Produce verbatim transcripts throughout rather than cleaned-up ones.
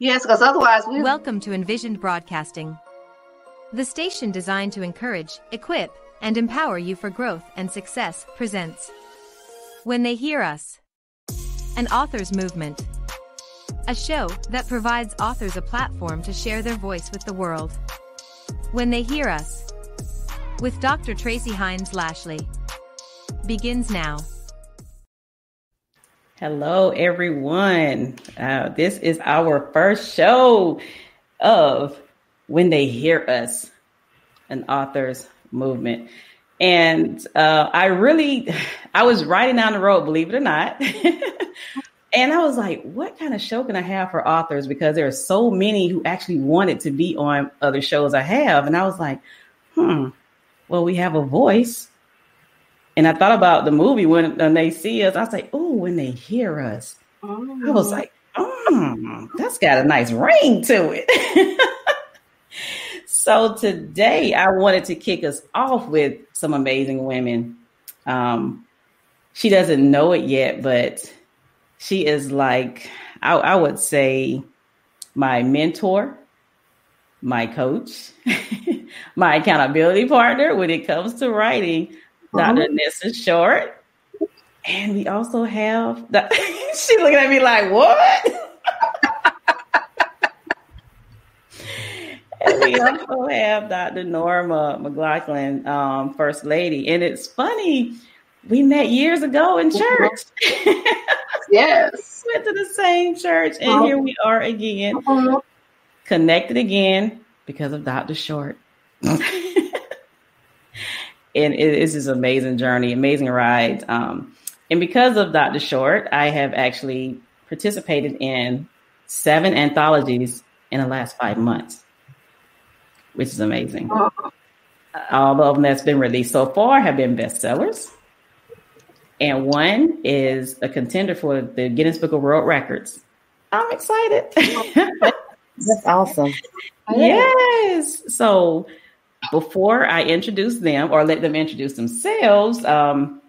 Yes, because otherwise we... Welcome to Envisioned Broadcasting, the station designed to encourage, equip, and empower you for growth and success, presents When They Hear Us, an author's movement, a show that provides authors a platform to share their voice with the world. When They Hear Us, with Doctor Tracie Hines Lashley, begins now. Hello, everyone. Uh, this is our first show of When They Hear Us, an author's movement. And uh, I really, I was riding down the road, believe it or not. And I was like, what kind of show can I have for authors? Because there are so many who actually wanted to be on other shows I have. And I was like, hmm, well, we have a voice. And I thought about the movie when, when they see us. I was like, oh, when they hear us. Oh. I was like, oh, that's got a nice ring to it. So today I wanted to kick us off with some amazing women. Um, she doesn't know it yet, but she is like, I, I would say, my mentor, my coach, my accountability partner when it comes to writing. Doctor Anissa Short, and we also have the, she's looking at me like, what? And we also have Doctor Norma McLauchlin, um, First Lady. And it's funny, we met years ago in church. Yes. Went to the same church, and oh. Here we are again, oh. Connected again because of Doctor Short. And it's this amazing journey, amazing ride. Um, and because of Doctor Short, I have actually participated in seven anthologies in the last five months, which is amazing. Uh, All of them that's been released so far have been bestsellers. And one is a contender for the Guinness Book of World Records. I'm excited. That's awesome. Yes. So... before I introduce them or let them introduce themselves, um,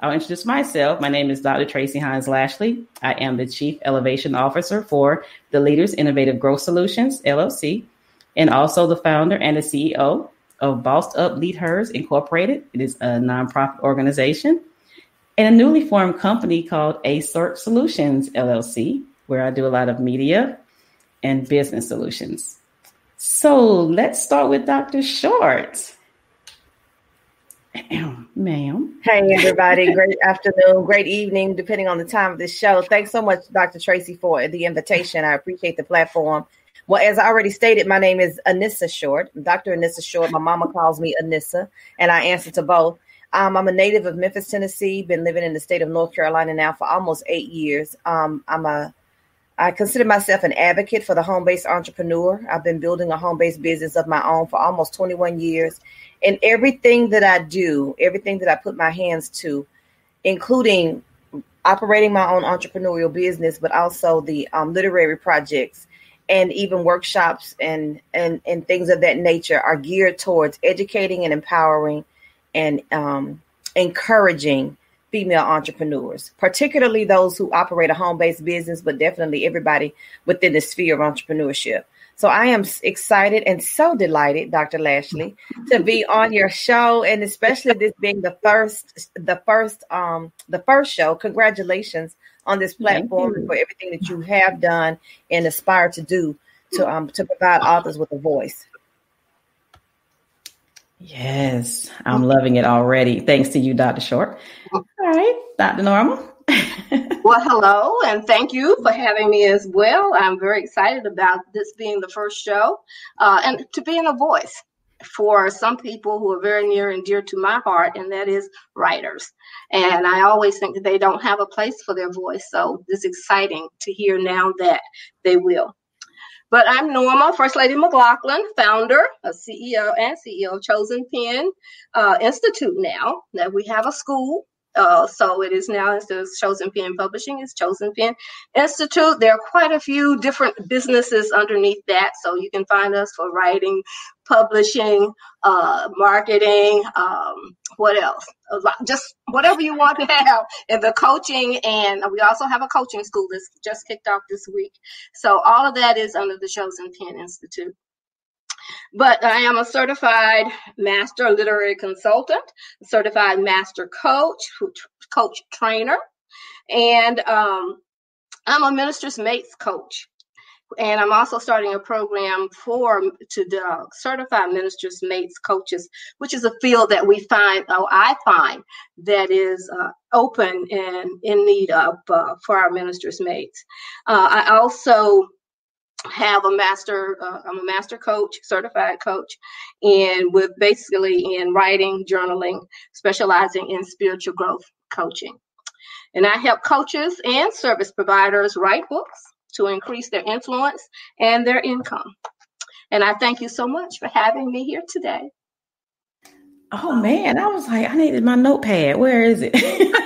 I'll introduce myself. My name is Doctor Tracie Hines Lashley. I am the Chief Elevation Officer for the Leaders Innovative Growth Solutions, L L C, and also the founder and the C E O of Bossed Up Lead Hers Incorporated. It is a nonprofit organization and a newly formed company called A-Sort Solutions, L L C, where I do a lot of media and business solutions. So let's start with Doctor Short. Ma'am. Hey, everybody. Great afternoon. Great evening, depending on the time of this show. Thanks so much, Doctor Tracie, for the invitation. I appreciate the platform. Well, as I already stated, my name is Anissa Short, Doctor Anissa Short. My mama calls me Anissa, and I answer to both. Um, I'm a native of Memphis, Tennessee, been living in the state of North Carolina now for almost eight years. Um, I'm a I consider myself an advocate for the home-based entrepreneur. I've been building a home-based business of my own for almost twenty-one years. And everything that I do, everything that I put my hands to, including operating my own entrepreneurial business, but also the um, literary projects and even workshops and, and, and things of that nature, are geared towards educating and empowering and um, encouraging female entrepreneurs, particularly those who operate a home-based business, but definitely everybody within the sphere of entrepreneurship. So I am excited and so delighted, Doctor Lashley, to be on your show, and especially this being the first, the first, um, the first show. Congratulations on this platform and for everything that you have done and aspire to do to um to provide authors with a voice. Yes, I'm loving it already. Thanks to you, Doctor Short. All right, Doctor Norma. Well, hello, and thank you for having me as well. I'm very excited about this being the first show uh, and to being a voice for some people who are very near and dear to my heart, and that is writers. And I always think that they don't have a place for their voice, so it's exciting to hear now that they will. But I'm Norma, First Lady McLauchlin, founder of C E O and C E O of Chosen Pen uh, Institute now. Now we have a school Uh, so it is now, instead of Chosen Pen Publishing, it's Chosen Pen Institute. There are quite a few different businesses underneath that. So you can find us for writing, publishing, uh, marketing, um, what else? Just whatever you want to have. And the coaching, and we also have a coaching school that's just kicked off this week. So all of that is under the Chosen Pen Institute. But I am a certified master literary consultant, certified master coach, coach trainer, and um, I'm a minister's mates coach. And I'm also starting a program for to uh, certify ministers, mates, coaches, which is a field that we find, oh, I find, that is uh, open and in need of uh, for our ministers, mates. Uh, I also have a master, uh, I'm a master coach, certified coach, and with basically in writing, journaling, specializing in spiritual growth coaching. And I help coaches and service providers write books to increase their influence and their income. And I thank you so much for having me here today. Oh man, I was like, I needed my notepad. Where is it?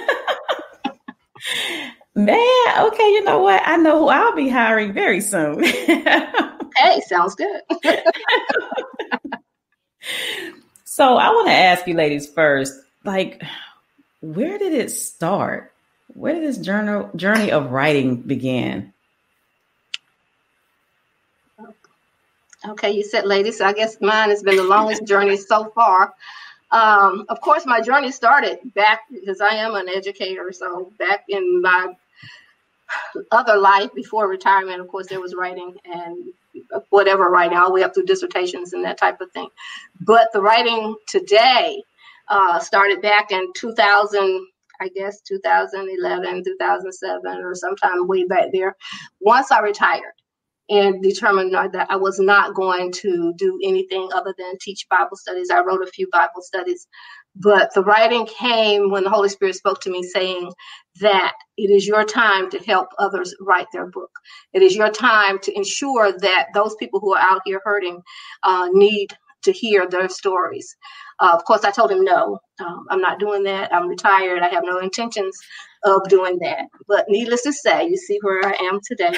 Man, okay, you know what? I know who I'll be hiring very soon. Hey, sounds good. So I want to ask you ladies first, like, where did it start? Where did this journal, journey of writing begin? Okay, you said ladies, so I guess mine has been the longest journey so far. Um, of course, my journey started back, because I am an educator, so back in my other life before retirement, of course, there was writing and whatever writing, all the way up through dissertations and that type of thing. But the writing today uh, started back in two thousand, I guess, two thousand eleven, two thousand seven, or sometime way back there, once I retired. And determined that I was not going to do anything other than teach Bible studies. I wrote a few Bible studies, but the writing came when the Holy Spirit spoke to me saying that it is your time to help others write their book. It is your time to ensure that those people who are out here hurting uh, need to hear their stories. Uh, of course, I told him, no, um, I'm not doing that. I'm retired. I have no intentions of doing that. But needless to say, you see where I am today.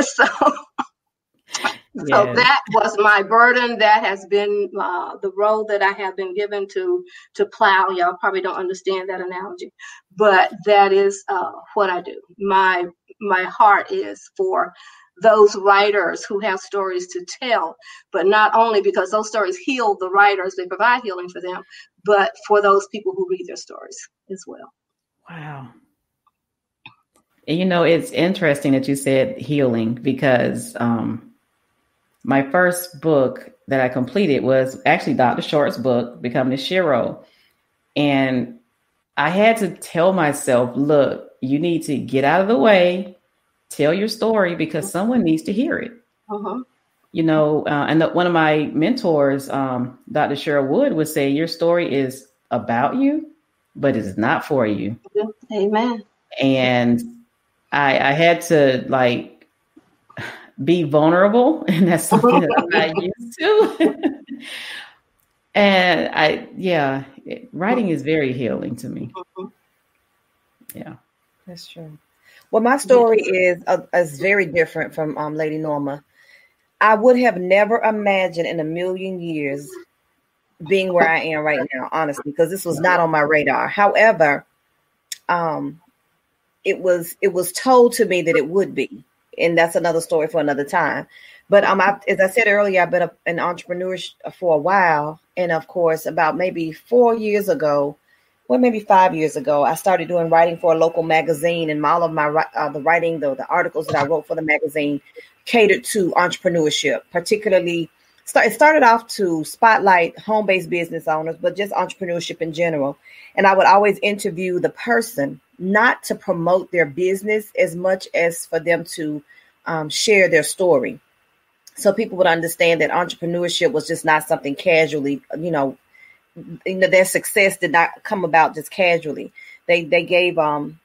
so, yes. so that was my burden. That has been uh, the role that I have been given to to plow. Y'all probably don't understand that analogy, but that is uh, what I do. My my heart is for those writers who have stories to tell, but not only because those stories heal the writers, they provide healing for them, but for those people who read their stories as well. Wow. And you know, it's interesting that you said healing, because um, my first book that I completed was actually Doctor Short's book, Becoming a Shero. And I had to tell myself, look, you need to get out of the way. Tell your story because someone needs to hear it. Uh-huh. You know, uh, and the, one of my mentors, um, Doctor Cheryl Wood, would say, your story is about you, but it's not for you. Amen. And I, I had to like be vulnerable, and that's something that I'm not used to. And I, yeah, it, writing is very healing to me. Uh-huh. Yeah, that's true. Well, my story is uh, is very different from um, Lady Norma. I would have never imagined in a million years being where I am right now, honestly, because this was not on my radar. However, um, it was it was told to me that it would be, and that's another story for another time. But um, I, as I said earlier, I've been a, an entrepreneur for a while, and of course, about maybe four years ago. Well, maybe five years ago, I started doing writing for a local magazine, and all of my uh, the writing, the, the articles that I wrote for the magazine catered to entrepreneurship, particularly start, it started off to spotlight home-based business owners, but just entrepreneurship in general. And I would always interview the person, not to promote their business as much as for them to um, share their story. So people would understand that entrepreneurship was just not something casually, you know, you know, their success did not come about just casually. They they gave um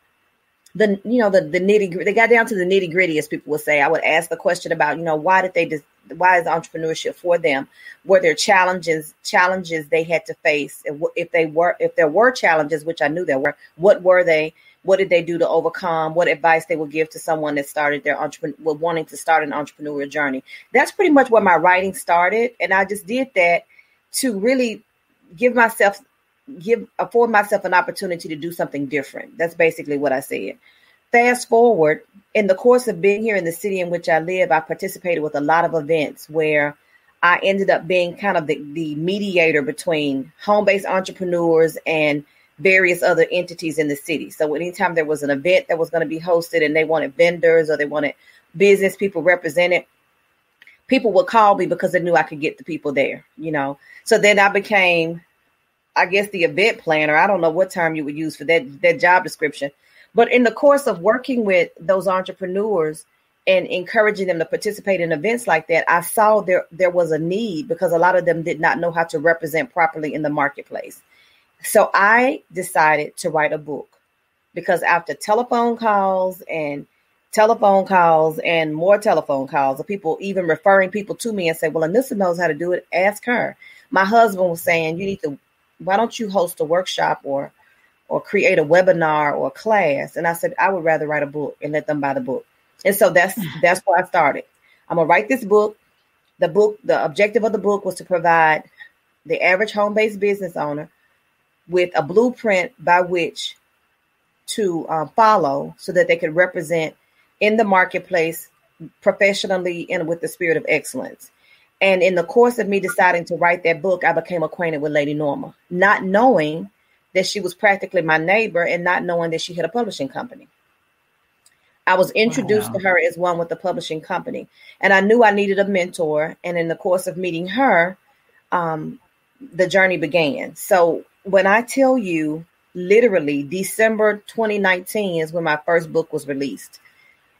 the you know the the nitty they got down to the nitty gritty, as people would say. I would ask the question about, you know, why did they just why is entrepreneurship for them? Were there challenges challenges they had to face? If they were, if there were challenges, which I knew there were, what were they? What did they do to overcome? What advice they would give to someone that started their entrepreneur, wanting to start an entrepreneurial journey? That's pretty much where my writing started, and I just did that to really give myself, give afford myself an opportunity to do something different. That's basically what I said. Fast forward, in the course of being here in the city in which I live, I participated with a lot of events where I ended up being kind of the, the mediator between home-based entrepreneurs and various other entities in the city. So anytime there was an event that was going to be hosted and they wanted vendors or they wanted business people represented, people would call me because they knew I could get the people there, you know. So then I became, I guess, the event planner. I don't know what term you would use for that, that job description. But in the course of working with those entrepreneurs and encouraging them to participate in events like that, I saw there there was a need because a lot of them did not know how to represent properly in the marketplace. So I decided to write a book, because after telephone calls and telephone calls and more telephone calls of people even referring people to me and say, well, Anissa knows how to do it. Ask her. My husband was saying, you need to, why don't you host a workshop or or create a webinar or a class? And I said, I would rather write a book and let them buy the book. And so that's that's where I started. I'm going to write this book. The book, the objective of the book was to provide the average home-based business owner with a blueprint by which to uh, follow so that they could represent in the marketplace professionally and with the spirit of excellence. And in the course of me deciding to write that book, I became acquainted with Lady Norma, not knowing that she was practically my neighbor and not knowing that she had a publishing company. I was introduced wow. to her as one with the publishing company, and I knew I needed a mentor. And in the course of meeting her, um, the journey began. So when I tell you, literally December twenty nineteen is when my first book was released.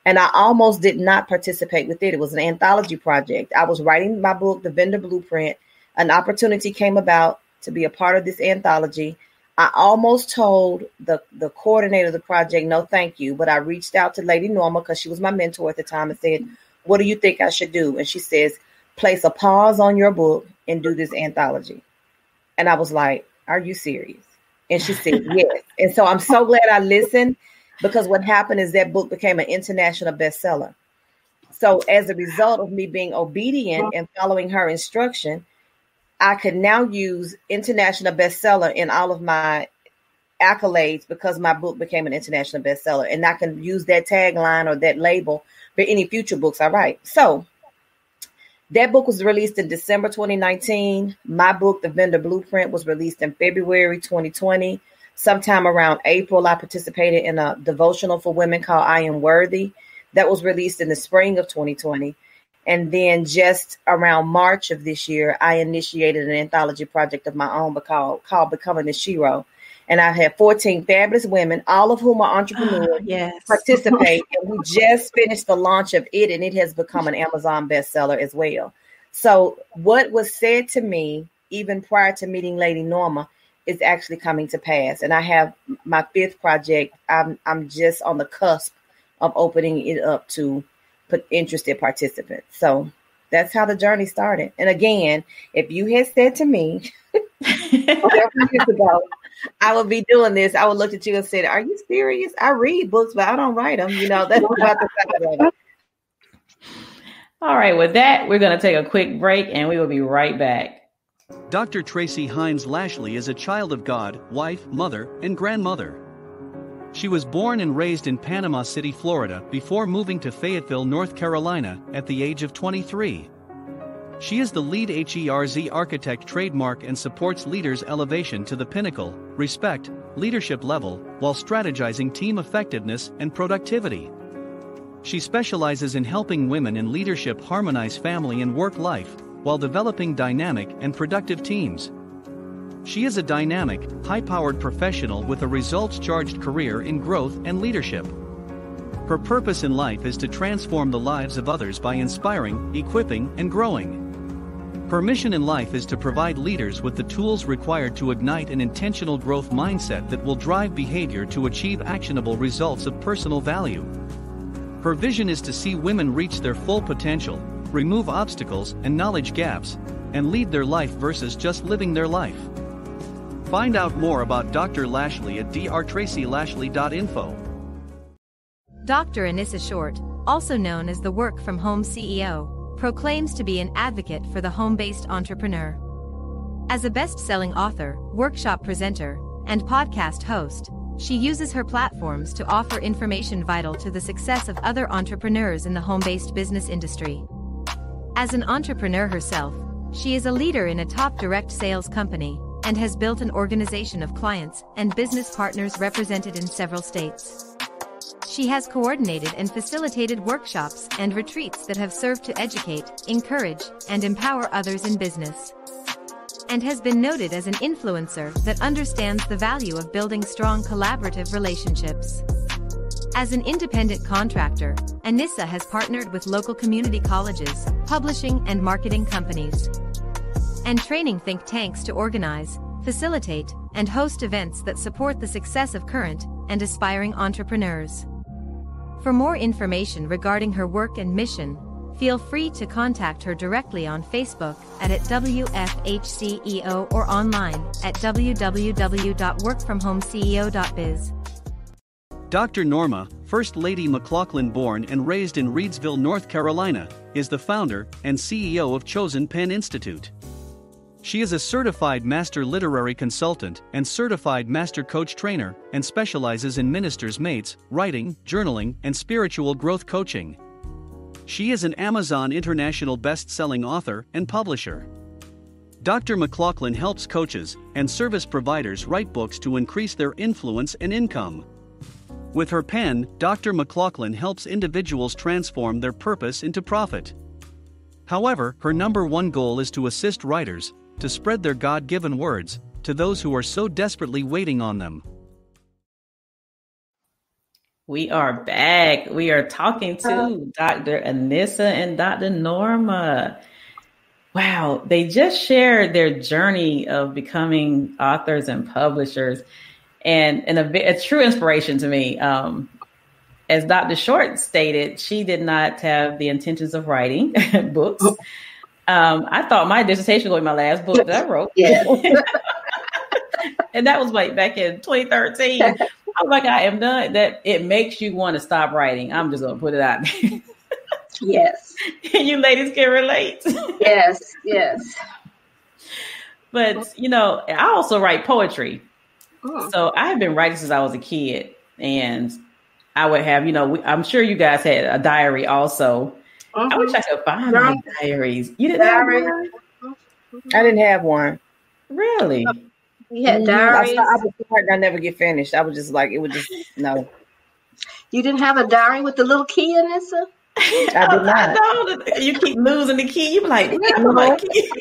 And I almost did not participate with it. It was an anthology project. I was writing my book, The Vendor Blueprint. An opportunity came about to be a part of this anthology. I almost told the, the coordinator of the project, no, thank you. But I reached out to Lady Norma because she was my mentor at the time and said, what do you think I should do? And she says, place a pause on your book and do this anthology. And I was like, are you serious? And she said, yes. And so I'm so glad I listened, because what happened is that book became an international bestseller. So as a result of me being obedient and following her instruction, I could now use international bestseller in all of my accolades because my book became an international bestseller, and I can use that tagline or that label for any future books I write. So that book was released in December twenty nineteen. My book, The Vendor Blueprint, was released in February twenty twenty. Sometime around April, I participated in a devotional for women called I Am Worthy. That was released in the spring of twenty twenty. And then just around March of this year, I initiated an anthology project of my own called, called Becoming a Shero. And I had fourteen fabulous women, all of whom are entrepreneurs, oh, yes. participate. And we just finished the launch of it, and it has become an Amazon bestseller as well. So what was said to me, even prior to meeting Lady Norma, is actually coming to pass. And I have my fifth project. I'm, I'm just on the cusp of opening it up to put interested participants. So that's how the journey started. And again, if you had said to me several years ago, I would be doing this, I would look at you and said, are you serious? I read books, but I don't write them. You know, that's about the side of it. All right. With that, we're going to take a quick break and we will be right back. Doctor Tracie Hines Lashley is a child of God, wife, mother, and grandmother. She was born and raised in Panama City, Florida, before moving to Fayetteville, North Carolina, at the age of twenty-three. She is the lead HERZ Architect trademark and supports leaders' elevation to the pinnacle, respect, leadership level, while strategizing team effectiveness and productivity. She specializes in helping women in leadership harmonize family and work life, while developing dynamic and productive teams. She is a dynamic, high-powered professional with a results-charged career in growth and leadership. Her purpose in life is to transform the lives of others by inspiring, equipping, and growing. Her mission in life is to provide leaders with the tools required to ignite an intentional growth mindset that will drive behavior to achieve actionable results of personal value. Her vision is to see women reach their full potential, remove obstacles and knowledge gaps, and lead their life versus just living their life. Find out more about Doctor Lashley at D R Tracie Lashley dot info. Doctor Anissa Short, also known as the Work From Home C E O, proclaims to be an advocate for the home-based entrepreneur. As a best-selling author, workshop presenter, and podcast host, she uses her platforms to offer information vital to the success of other entrepreneurs in the home-based business industry. As an entrepreneur herself, she is a leader in a top direct sales company and has built an organization of clients and business partners represented in several states. She has coordinated and facilitated workshops and retreats that have served to educate, encourage, and empower others in business, and has been noted as an influencer that understands the value of building strong collaborative relationships. As an independent contractor, Anissa has partnered with local community colleges, publishing and marketing companies, and training think tanks to organize, facilitate, and host events that support the success of current and aspiring entrepreneurs. For more information regarding her work and mission, feel free to contact her directly on Facebook at, at W F H C E O or online at w w w dot work from home c e o dot biz. Doctor Norma, First Lady McLauchlin, born and raised in Reidsville, North Carolina, is the founder and C E O of Chosen Pen Institute. She is a certified master literary consultant and certified master coach trainer and specializes in ministers' mates, writing, journaling, and spiritual growth coaching. She is an Amazon International best-selling author and publisher. Doctor McLauchlin helps coaches and service providers write books to increase their influence and income. With her pen, Doctor McLauchlin helps individuals transform their purpose into profit. However, her number one goal is to assist writers to spread their God-given words to those who are so desperately waiting on them. We are back. We are talking to Doctor Anissa and Doctor Norma. Wow, they just shared their journey of becoming authors and publishers, and, and a, a true inspiration to me. Um, as Doctor Short stated, she did not have the intentions of writing books. Um, I thought my dissertation was my last book that I wrote. Yes. And that was like back in twenty thirteen. I'm like, I am done. That it makes you want to stop writing. I'm just going to put it out there. Yes. You ladies can relate. Yes, yes. But, you know, I also write poetry. Oh. So I've been writing since I was a kid. And I would have, you know, I'm sure you guys had a diary also. Uh-huh. I wish I could find no. my diaries. You didn't diary. have one? I didn't have one. Really? You had diaries. I, I, was hard and I never get finished. I was just like, it would just, no. You didn't have a diary with the little key in it, sir? I did oh, not. I you keep losing the key. You're like, no, my key.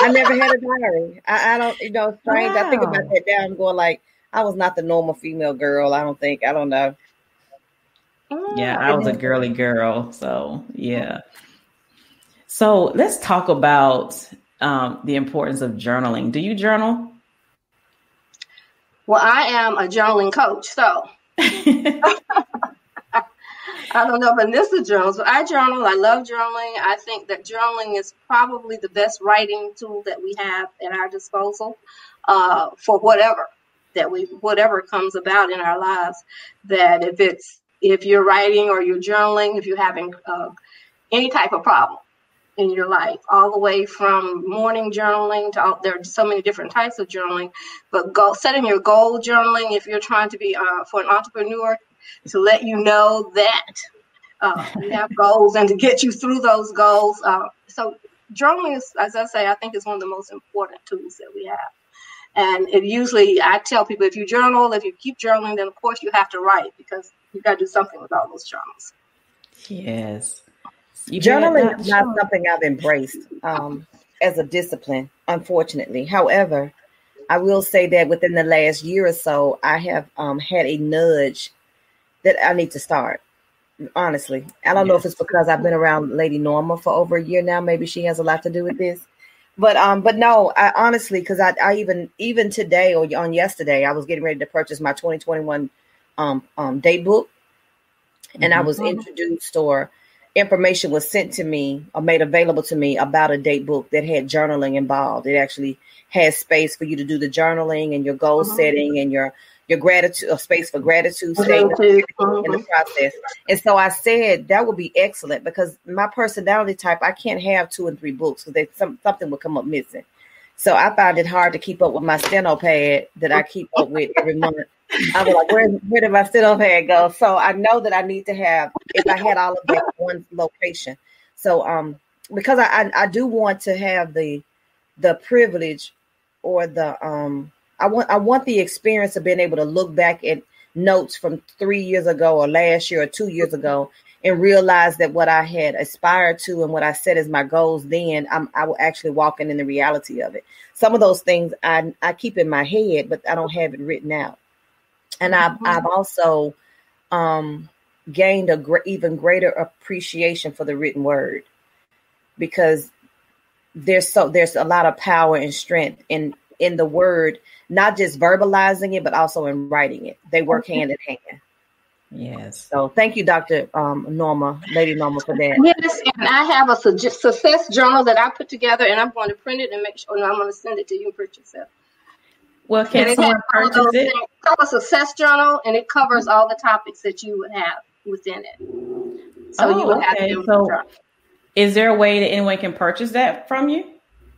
I never had a diary. I, I don't, you know, it's strange. Wow. I think about that now. I'm going like, I was not the normal female girl. I don't think, I don't know. Yeah, I was a girly girl. So, yeah. So let's talk about um, the importance of journaling. Do you journal? Well, I am a journaling coach, so I don't know if Anissa journals, but I journal. I love journaling. I think that journaling is probably the best writing tool that we have at our disposal uh, for whatever that we, whatever comes about in our lives. That if it's if you're writing or you're journaling, if you're having uh, any type of problem in your life, all the way from morning journaling to all, there are so many different types of journaling, but goal, setting your goal journaling, if you're trying to be uh, for an entrepreneur, to let you know that uh, you have goals and to get you through those goals. Uh, so journaling is, as I say, I think is one of the most important tools that we have. And it usually, I tell people, if you journal, if you keep journaling, then of course you have to write because you've got to do something with all those journals. Yes. You journaling is not sure. something I've embraced um, as a discipline, unfortunately. However, I will say that within the last year or so, I have um, had a nudge that I need to start, honestly. I don't yes. know if it's because I've been around Lady Norma for over a year now. Maybe she has a lot to do with this. But um, but no, I honestly, because I, I even even today or on yesterday, I was getting ready to purchase my twenty twenty-one um, um, date book. And mm-hmm. I was introduced or information was sent to me or made available to me about a date book that had journaling involved. It actually has space for you to do the journaling and your goal mm-hmm. setting and your your gratitude, a space for gratitude staying mm-hmm. in the process. And so I said that would be excellent because my personality type, I can't have two and three books because some, something would come up missing. So I found it hard to keep up with my steno pad that I keep up with every month. I was like, where, where did my steno pad go? So I know that I need to have, if I had all of that one location. So um, because I, I, I do want to have the the privilege or the, um, I want I want the experience of being able to look back at notes from three years ago or last year or two years ago and realize that what I had aspired to and what I set as my goals then, I'm, I will actually walk in, in the reality of it. Some of those things I, I keep in my head, but I don't have it written out. And I've, mm-hmm. I've also um, gained a gr- even greater appreciation for the written word because there's so there's a lot of power and strength in, in the word, not just verbalizing it, but also in writing it. They work hand in hand. Yes. So thank you, Doctor Um, Norma, Lady Norma, for that. Yes, and I have a su- success journal that I put together, and I'm going to print it and make sure. No, I'm going to send it to you and print yourself. Well, can someone purchase it? It's called a success journal, and it covers all the topics that you would have within it. So oh, you would okay. have to do so it. Is there a way that anyone can purchase that from you?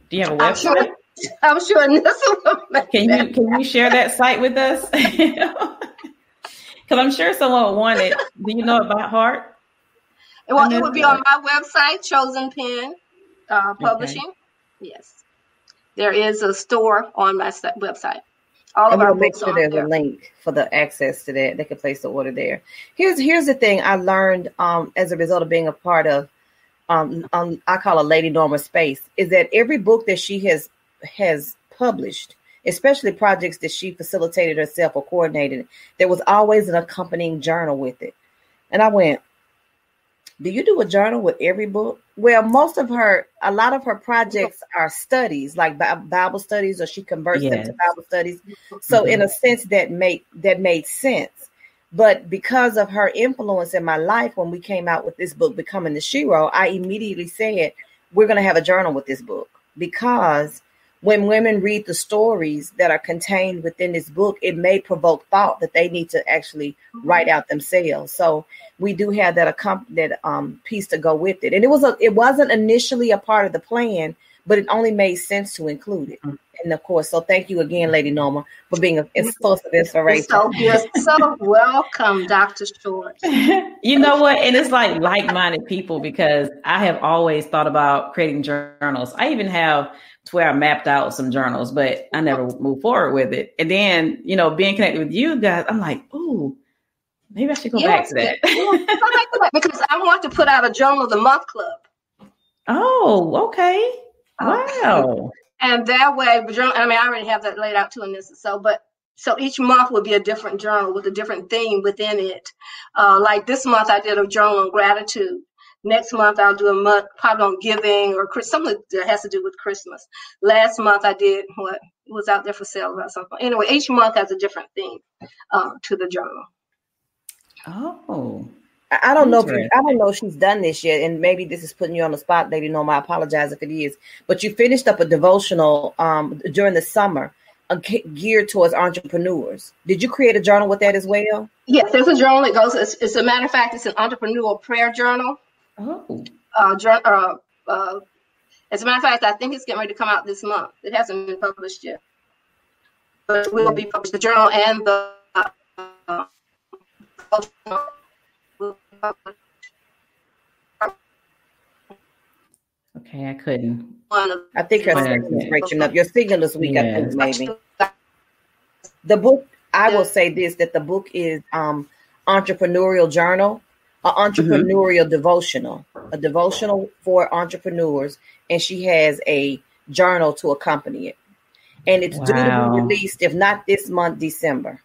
Do you have a website? I'm sure, I'm sure Nissa Can you can you share that site with us? Because I'm sure someone would want it. Do you know it by heart? Well, it would be on my website, Chosen Pen uh, Publishing. Okay. Yes. There is a store on my website. All of our make sure there's a link for the access to that. They can place the order there. Here's here's the thing I learned um, as a result of being a part of, um, um, I call a Lady Norma space, is that every book that she has has published, especially projects that she facilitated herself or coordinated, there was always an accompanying journal with it. And I went, do you do a journal with every book? Well, most of her, a lot of her projects are studies, like Bible studies, or she converts yes. them to Bible studies. So mm-hmm. in a sense that make that made sense. But because of her influence in my life, when we came out with this book, Becoming a Shero, I immediately said, we're going to have a journal with this book because when women read the stories that are contained within this book, it may provoke thought that they need to actually write out themselves. So we do have that accomp- that um, piece to go with it. And it was a, it wasn't initially a part of the plan, but it only made sense to include it. And of course, so thank you again, Lady Norma, for being a source of inspiration. So you're so welcome, Doctor Short. You know what? And it's like like-minded people because I have always thought about creating journals. I even have to where I mapped out some journals, but I never moved forward with it. And then, you know, being connected with you guys, I'm like, ooh, maybe I should go yes, back to that. Because I want to put out a journal of the month club. Oh, okay. Wow. And that way, I mean, I already have that laid out too in this. So, but so each month would be a different journal with a different theme within it. Uh, like this month, I did a journal on gratitude. Next month, I'll do a month probably on giving or something that has to do with Christmas. Last month, I did what was out there for sale or something. Anyway, each month has a different theme uh, to the journal. Oh. I don't know. If you, I don't know if she's done this yet, and maybe this is putting you on the spot, Lady Norma. I apologize if it is, but you finished up a devotional um, during the summer uh, geared towards entrepreneurs. Did you create a journal with that as well? Yes, there's a journal that goes. It's, it's a matter of fact, it's an entrepreneurial prayer journal. Oh. Uh, journal. Uh, uh, as a matter of fact, I think it's getting ready to come out this month. It hasn't been published yet, but we'll be published the journal and the. Uh, uh, Okay, I couldn't. I think her signal is breaking up. Your signal is weak, yeah. I think maybe. The book, I will say this, that the book is um, entrepreneurial journal, an entrepreneurial mm-hmm. devotional, a devotional for entrepreneurs, and she has a journal to accompany it. And it's wow. due to be released, if not this month, December.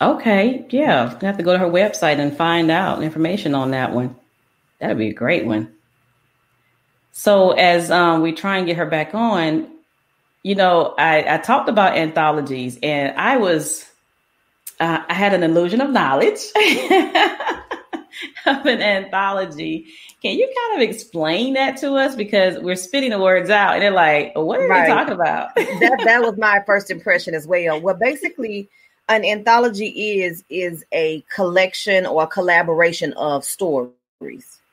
Okay, yeah. I have to go to her website and find out information on that one. That would be a great one. So as um, we try and get her back on, you know, I, I talked about anthologies and I was, uh, I had an illusion of knowledge of an anthology. Can you kind of explain that to us? Because we're spitting the words out and they're like, what are right. you talking about? that, that was my first impression as well. Well, basically, an anthology is is a collection or a collaboration of stories,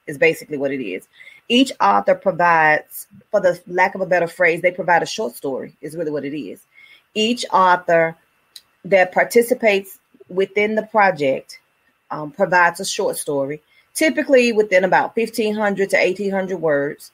is basically what it is. Each author provides, for the lack of a better phrase, they provide a short story, is really what it is. Each author that participates within the project um, provides a short story, typically within about fifteen hundred to eighteen hundred words.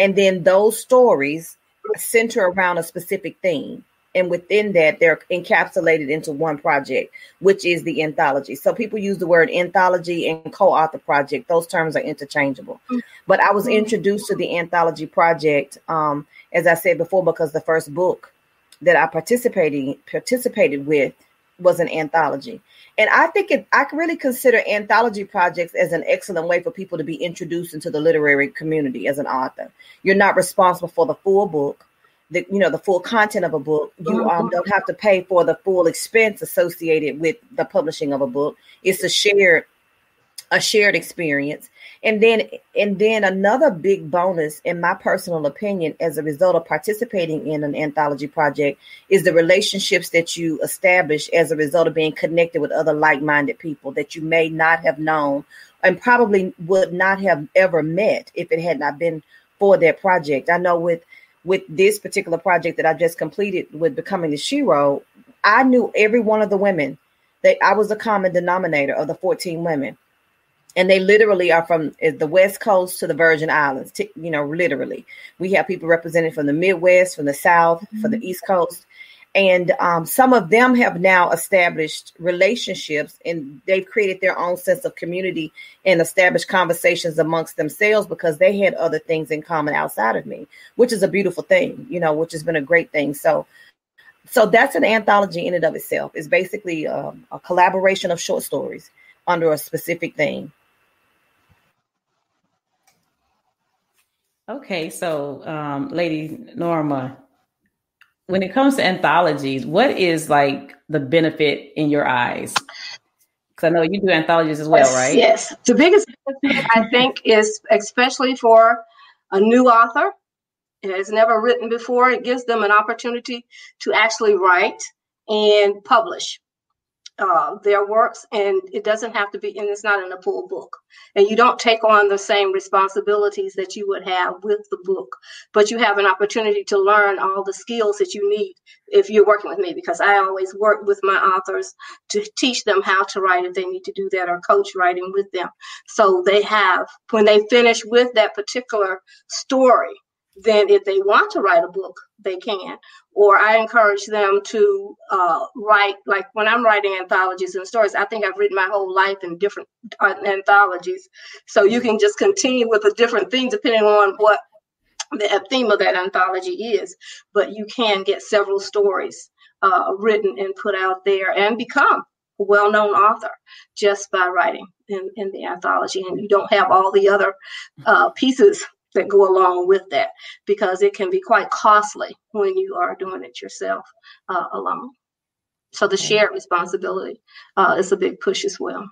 And then those stories center around a specific theme. And within that, they're encapsulated into one project, which is the anthology. So people use the word anthology and co-author project. Those terms are interchangeable. Mm-hmm. But I was introduced to the anthology project, um, as I said before, because the first book that I participated participated with was an anthology. And I think it, I really consider anthology projects as an excellent way for people to be introduced into the literary community as an author. You're not responsible for the full book. The, you know, the full content of a book. You um, don't have to pay for the full expense associated with the publishing of a book. It's a shared, a shared experience. And then, and then another big bonus, in my personal opinion, as a result of participating in an anthology project, is the relationships that you establish as a result of being connected with other like-minded people that you may not have known and probably would not have ever met if it had not been for that project. I know with With this particular project that I just completed with Becoming a Shero, I knew every one of the women. They, I was a common denominator of the fourteen women. And they literally are from the West Coast to the Virgin Islands, to, you know, literally. We have people represented from the Midwest, from the South, mm-hmm. from the East Coast. And um, some of them have now established relationships, and they've created their own sense of community and established conversations amongst themselves because they had other things in common outside of me, which is a beautiful thing, you know, which has been a great thing. So so that's an anthology in and of itself. It's basically um, a collaboration of short stories under a specific theme. Okay, so um, Lady Norma, when it comes to anthologies, what is like the benefit in your eyes? Because I know you do anthologies as well, right? Yes. The biggest benefit, I think, is especially for a new author who has never written before, it gives them an opportunity to actually write and publish uh, their works. And it doesn't have to be, and it's not in a full book. And you don't take on the same responsibilities that you would have with the book, but you have an opportunity to learn all the skills that you need if you're working with me, because I always work with my authors to teach them how to write if they need to do that, or coach writing with them. So they have, when they finish with that particular story, then if they want to write a book, they can. Or I encourage them to uh, write, like when I'm writing anthologies and stories, I think I've written my whole life in different uh, anthologies. So you can just continue with a different thing depending on what the theme of that anthology is. But you can get several stories uh, written and put out there and become a well-known author just by writing in, in the anthology. And you don't have all the other uh, pieces that go along with that, because it can be quite costly when you are doing it yourself uh, alone. So the shared responsibility uh, is a big push as well.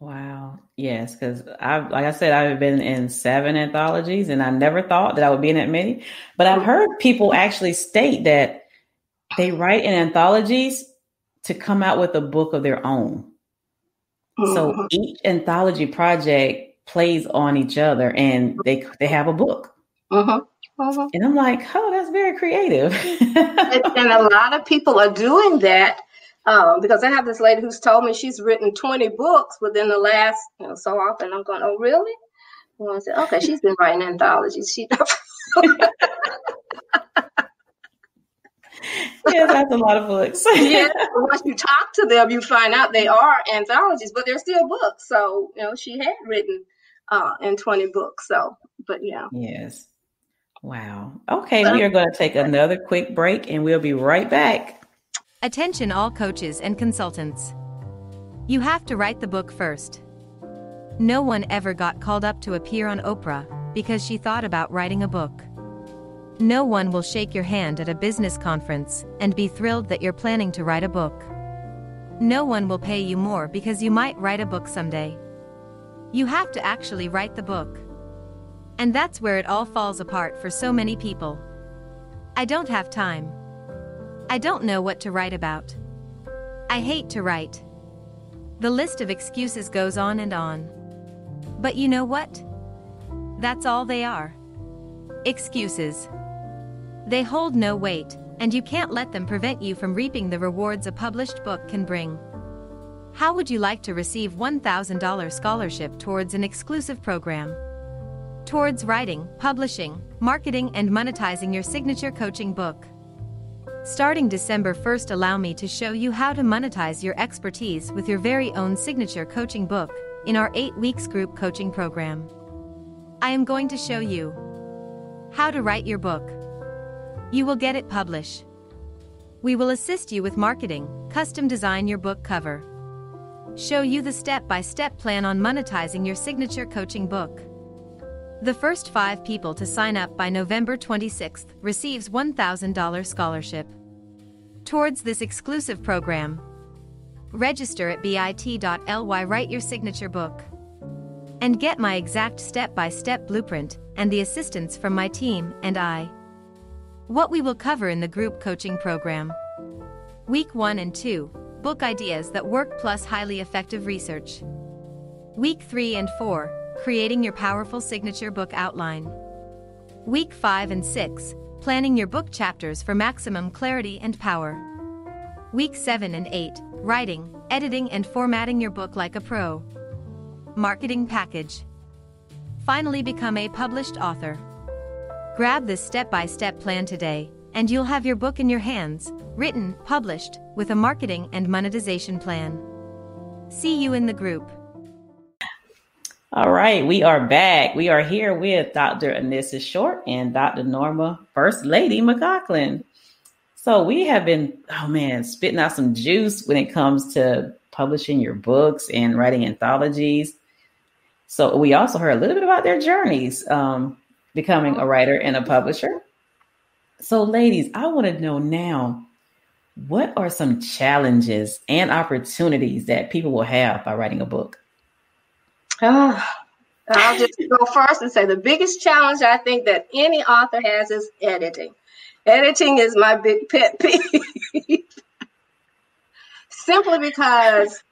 Wow. Yes. Because I, like I said, I've been in seven anthologies and I never thought that I would be in that many, but I've heard people actually state that they write in anthologies to come out with a book of their own. Mm-hmm. So each anthology project plays on each other, and they they have a book. Uh-huh. Uh-huh. And I'm like, oh, that's very creative. and, and a lot of people are doing that um, because I have this lady who's told me she's written twenty books within the last, you know, so often. I'm going, oh, really? And I said, okay, she's been writing anthologies. She yeah, that's a lot of books. Yeah, once you talk to them, you find out they are anthologies, but they're still books. So, you know, she had written uh, in twenty books. So, but yeah. Yes. Wow. Okay, we are going to take another quick break and we'll be right back. Attention all coaches and consultants. You have to write the book first. No one ever got called up to appear on Oprah because she thought about writing a book. No one will shake your hand at a business conference and be thrilled that you're planning to write a book. No one will pay you more because you might write a book someday. You have to actually write the book. And that's where it all falls apart for so many people. I don't have time. I don't know what to write about. I hate to write. The list of excuses goes on and on. But you know what? That's all they are. Excuses. They hold no weight, and you can't let them prevent you from reaping the rewards a published book can bring. How would you like to receive one thousand dollars scholarship towards an exclusive program? Towards writing, publishing, marketing, and monetizing your signature coaching book. Starting December first, allow me to show you how to monetize your expertise with your very own signature coaching book in our eight weeks group coaching program. I am going to show you how to write your book. You will get it published. We will assist you with marketing, custom design your book cover, show you the step-by-step plan on monetizing your signature coaching book. The first five people to sign up by November twenty-sixth receives one thousand dollars scholarship towards this exclusive program. Register at bit.ly, write your signature book, and get my exact step-by-step blueprint and the assistance from my team and I. What we will cover in the group coaching program. Week one and two, book ideas that work plus highly effective research. Week three and four, creating your powerful signature book outline. Week five and six, planning your book chapters for maximum clarity and power. Week seven and eight, writing, editing and formatting your book like a pro. Marketing package. Finally become a published author. Grab this step-by-step plan today, and you'll have your book in your hands, written, published, with a marketing and monetization plan. See you in the group. All right, we are back. We are here with Doctor Anissa Short and Doctor Norma, First Lady McLauchlin. So we have been, oh man, spitting out some juice when it comes to publishing your books and writing anthologies. So we also heard a little bit about their journeys, um, becoming a writer and a publisher. So ladies, I want to know now, what are some challenges and opportunities that people will have by writing a book? Uh, I'll just go first and say the biggest challenge I think that any author has is editing. Editing is my big pet peeve. Simply because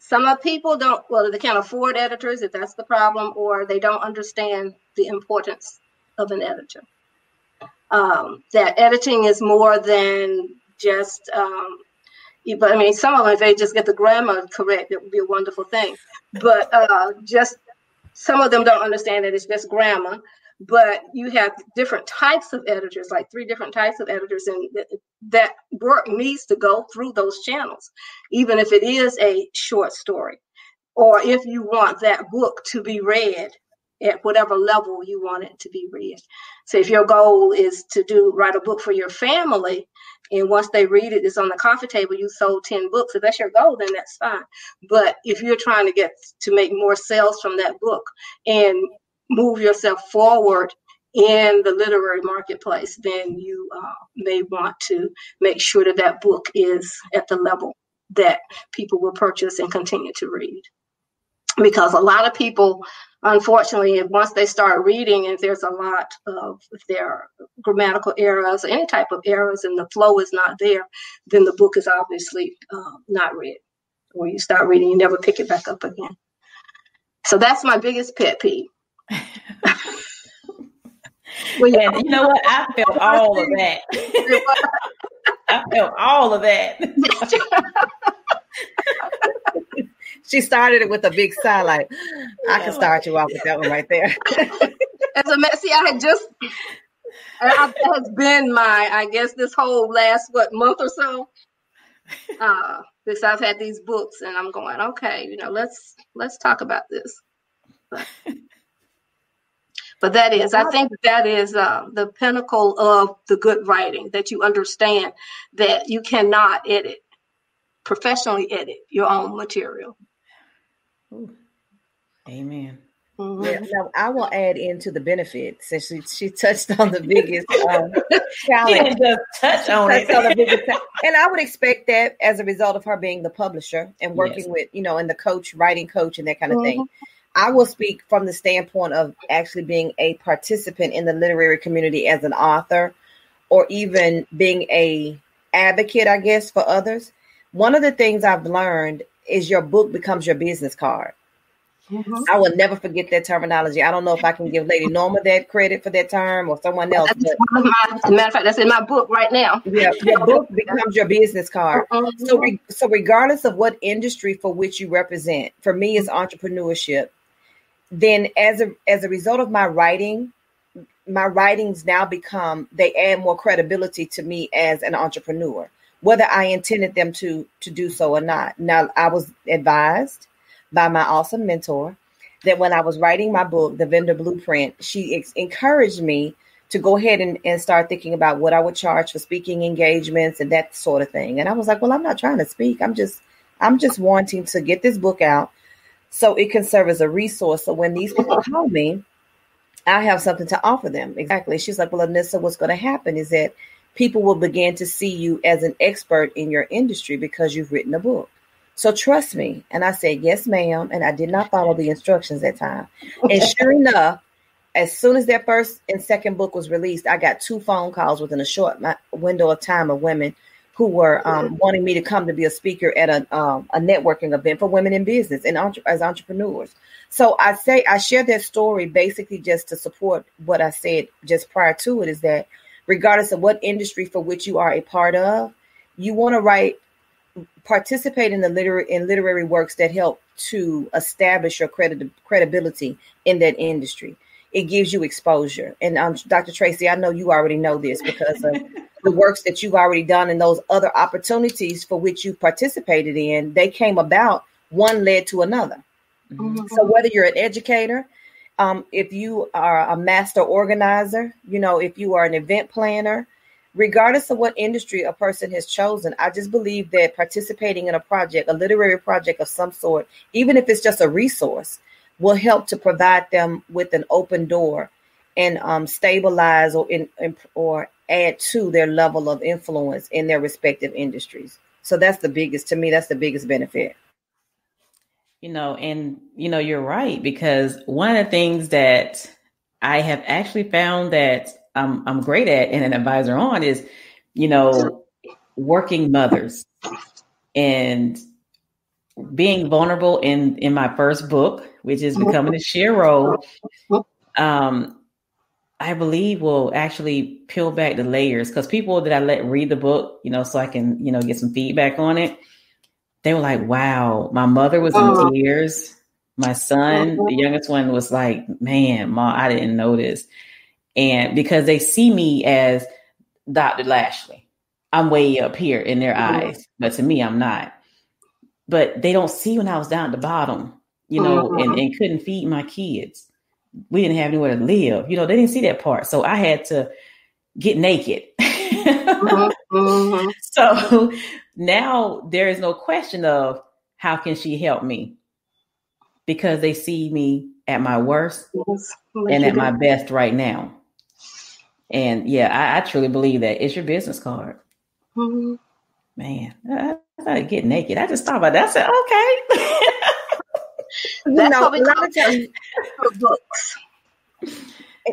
some people don't, well, they can't afford editors, if that's the problem, or they don't understand the importance of an editor. Um, that editing is more than just, um, I mean, some of them, if they just get the grammar correct, it would be a wonderful thing. But uh, just some of them don't understand that it's just grammar. But you have different types of editors, like three different types of editors, and th- that work needs to go through those channels, even if it is a short story, or if you want that book to be read at whatever level you want it to be read. So if your goal is to do write a book for your family, and once they read it, it's on the coffee table, you sold ten books. If that's your goal, then that's fine. But if you're trying to get to make more sales from that book and move yourself forward in the literary marketplace, then you uh, may want to make sure that that book is at the level that people will purchase and continue to read. Because a lot of people, unfortunately, once they start reading, and there's a lot of if there are grammatical errors or any type of errors and the flow is not there, then the book is obviously uh, not read. Or you start reading, you never pick it back up again. So that's my biggest pet peeve. Well, yeah, you know what? I felt all of that. I felt all of that. She started it with a big sigh, like, I can start you off with that one right there. As a see, I had just, that has been my, I guess, this whole last, what, month or so, uh, because I've had these books, and I'm going, okay, you know, let's let's talk about this. But, but that is, I think that is uh, the pinnacle of the good writing, that you understand that you cannot edit, professionally edit your own material. Ooh. Amen. Mm-hmm. Yeah, now I will add into the benefit, since she, she touched on the biggest um, challenge. She didn't just touch on it. On the biggest, and I would expect that as a result of her being the publisher and working yes. with, you know, and the coach, writing coach and that kind of mm-hmm. thing. I will speak from the standpoint of actually being a participant in the literary community as an author, or even being a advocate, I guess, for others. One of the things I've learned is your book becomes your business card. Mm-hmm. I will never forget that terminology. I don't know if I can give Lady Norma that credit for that term or someone else. That's but my, as a matter of fact, that's in my book right now. Yeah, your book becomes your business card. Mm-hmm. So, re, so regardless of what industry for which you represent, for me it's entrepreneurship. Then as a as a result of my writing, my writings now become, they add more credibility to me as an entrepreneur, whether I intended them to to do so or not. Now, I was advised by my awesome mentor that when I was writing my book, The Vendor Blueprint, she ex- encouraged me to go ahead and, and start thinking about what I would charge for speaking engagements and that sort of thing. And I was like, well, I'm not trying to speak. I'm just, I'm just wanting to get this book out so it can serve as a resource. So when these people call me, I have something to offer them. Exactly. She's like, well, Anissa, what's going to happen is that people will begin to see you as an expert in your industry because you've written a book. So trust me. And I said, yes, ma'am. And I did not follow the instructions that time. And sure enough, as soon as that first and second book was released, I got two phone calls within a short window of time of women who were um, wanting me to come to be a speaker at a, um, a networking event for women in business and entre- as entrepreneurs. So I say I share that story basically just to support what I said just prior to it, is that regardless of what industry for which you are a part of, you want to write, participate in the literary in literary works that help to establish your credit credibility in that industry. It gives you exposure. And um, Doctor Tracie, I know you already know this because of the works that you've already done and those other opportunities for which you participated in, they came about, one led to another. Mm-hmm. So whether you're an educator, um, if you are a master organizer, you know, if you are an event planner, regardless of what industry a person has chosen, I just believe that participating in a project, a literary project of some sort, even if it's just a resource, will help to provide them with an open door and um, stabilize or in, or add to their level of influence in their respective industries. So that's the biggest, to me, that's the biggest benefit. You know, and, you know, you're right, because one of the things that I have actually found that I'm, I'm great at and an advisor on is, you know, working mothers and being vulnerable in, in my first book, which is Becoming a Shero, um, I believe will actually peel back the layers, because people that I let read the book, you know, so I can, you know, get some feedback on it, they were like, wow, my mother was in tears. My son, the youngest one, was like, man, Ma, I didn't know this. And because they see me as Doctor Lashley, I'm way up here in their eyes, but to me, I'm not. But they don't see when I was down at the bottom, you know, mm-hmm. and, and couldn't feed my kids. We didn't have anywhere to live. You know, they didn't see that part. So I had to get naked. mm-hmm. So now there is no question of how can she help me? Because they see me at my worst yes. and at my best right now. And yeah, I, I truly believe that it's your business card. Mm-hmm. Man, I, I started getting naked. I just thought about that. I said, okay. You That's know, a lot of times, books.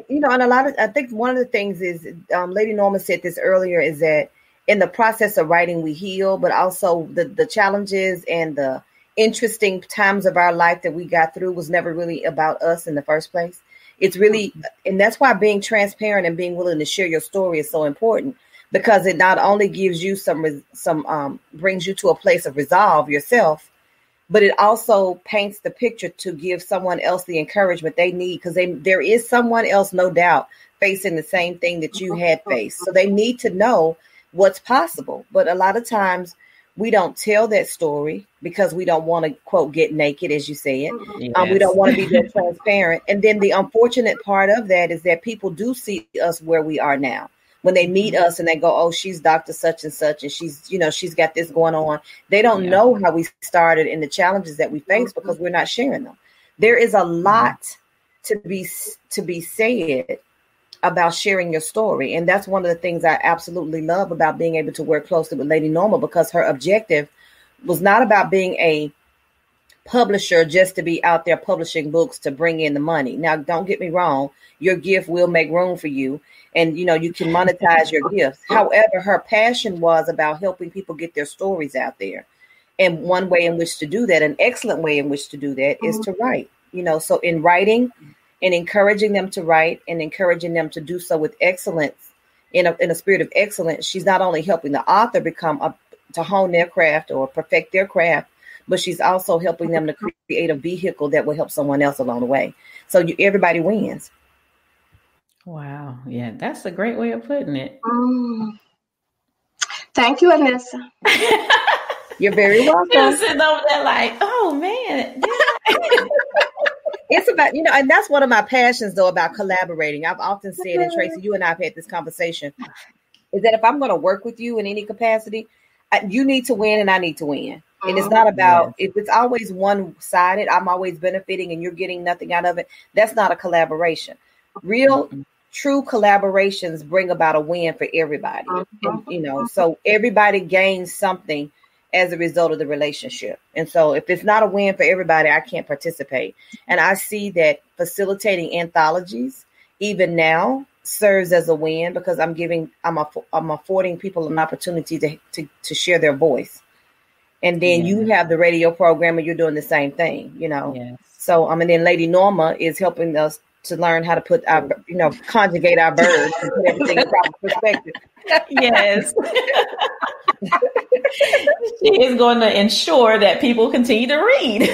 You know, and a lot of, I think one of the things is, um, Lady Norma said this earlier, is that in the process of writing, we heal, but also the, the challenges and the interesting times of our life that we got through was never really about us in the first place. It's really, and that's why being transparent and being willing to share your story is so important, because it not only gives you some, some, um, brings you to a place of resolve yourself, but it also paints the picture to give someone else the encouragement they need, because they, there is someone else, no doubt, facing the same thing that you had faced. So they need to know what's possible. But a lot of times we don't tell that story because we don't want to, quote, get naked, as you said. Yes. Um, we don't want to be that transparent. And then the unfortunate part of that is that people do see us where we are now. When they meet us and they go, oh, she's Doctor Such and Such, and she's, you know, she's got this going on. They don't yeah. know how we started and the challenges that we face, because we're not sharing them. There is a lot to be to be said about sharing your story. And that's one of the things I absolutely love about being able to work closely with Lady Norma, because her objective was not about being a publisher just to be out there publishing books to bring in the money. Now, don't get me wrong. Your gift will make room for you, and, you know, you can monetize your gifts. However, her passion was about helping people get their stories out there. And one way in which to do that, an excellent way in which to do that, is to write, you know, so in writing, and encouraging them to write and encouraging them to do so with excellence, in a, in a spirit of excellence. She's not only helping the author become a, to hone their craft or perfect their craft, but she's also helping them to create a vehicle that will help someone else along the way. So you, everybody wins. Wow. Yeah, that's a great way of putting it. Um, thank you, Anissa. You're very welcome. You're sitting over there like, oh, man. Yeah. It's about, you know, and that's one of my passions, though, about collaborating. I've often said, and Tracie, you and I have had this conversation, is that if I'm going to work with you in any capacity, I, you need to win and I need to win. Uh-huh. And it's not about, yes. if it's always one-sided, I'm always benefiting and you're getting nothing out of it, that's not a collaboration. Real, uh-huh. true collaborations bring about a win for everybody. Uh-huh. And, you know, so everybody gains something as a result of the relationship. And so if it's not a win for everybody, I can't participate. And I see that facilitating anthologies, even now, serves as a win, because I'm giving, I'm, aff- I'm affording people an opportunity to, to, to share their voice. And then yeah. you have the radio program and you're doing the same thing, you know? Yes. So, um, and then Lady Norma is helping us to learn how to put our, you know, conjugate our verbs and put everything in proper perspective. Yes. She is going to ensure that people continue to read.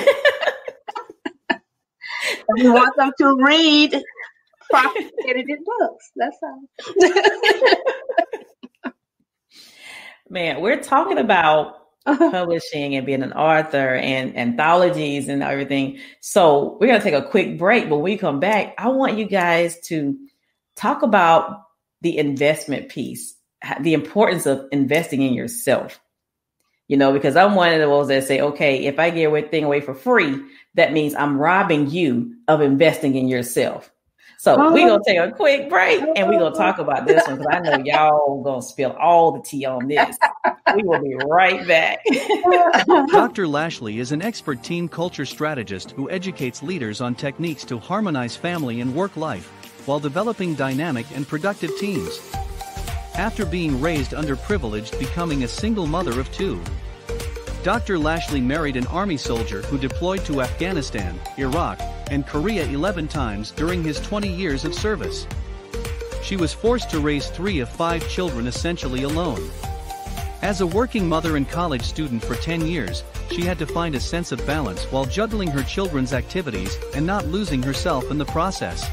We want them to read properly edited books. That's all. Man, we're talking about publishing and being an author and anthologies and everything. So we're going to take a quick break. When we come back, I want you guys to talk about the investment piece, the importance of investing in yourself. You know, because I'm one of those that say, okay, if I give everything away for free, that means I'm robbing you of investing in yourself. So oh. we're going to take a quick break and we're going to talk about this one, because I know y'all going to spill all the tea on this. We will be right back. Doctor Lashley is an expert team culture strategist who educates leaders on techniques to harmonize family and work life while developing dynamic and productive teams. After being raised underprivileged, becoming a single mother of two, Doctor Lashley married an army soldier who deployed to Afghanistan, Iraq, and Korea eleven times during his twenty years of service. She was forced to raise three of five children essentially alone. As a working mother and college student for ten years, she had to find a sense of balance while juggling her children's activities and not losing herself in the process.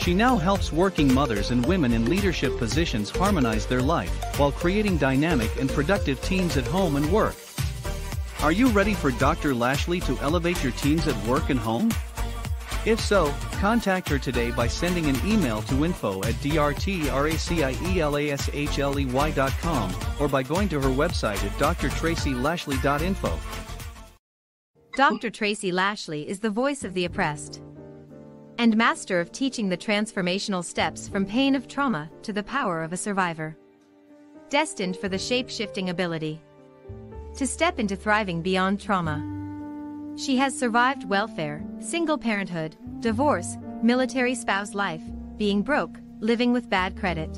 She now helps working mothers and women in leadership positions harmonize their life while creating dynamic and productive teams at home and work. Are you ready for Doctor Lashley to elevate your teams at work and home? If so, contact her today by sending an email to info at d r tracie lashley dot com or by going to her website at d r tracie lashley dot info. Doctor Tracie Lashley is the voice of the oppressed and master of teaching the transformational steps from pain of trauma to the power of a survivor. Destined for the shape-shifting ability to step into thriving beyond trauma. She has survived welfare, single parenthood, divorce, military spouse life, being broke, living with bad credit,